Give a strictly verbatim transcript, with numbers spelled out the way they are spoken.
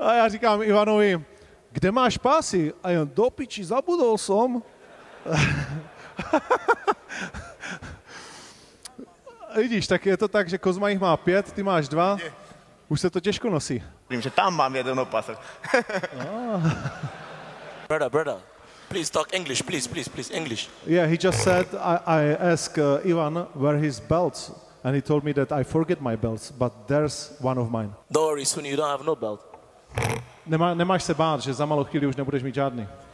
A ja říkám Ivanovi, kde máš pásy? A jen do piči, zabudol som. Vidíš, tak je to tak, že Kozma jich má pět, ty máš dva. Už se to těžko nosí. Vím, že tam mám jeden opasek. Brother, brother, please talk English, please, please, please, English. Yeah, he just said, I, I asked uh, Ivan where his belts, and he told me that I forget my belts, but there's one of mine. Dory, soon you don't have no belt. Nemá, nemáš se bát, že za malou chvíli už nebudeš mít žádný.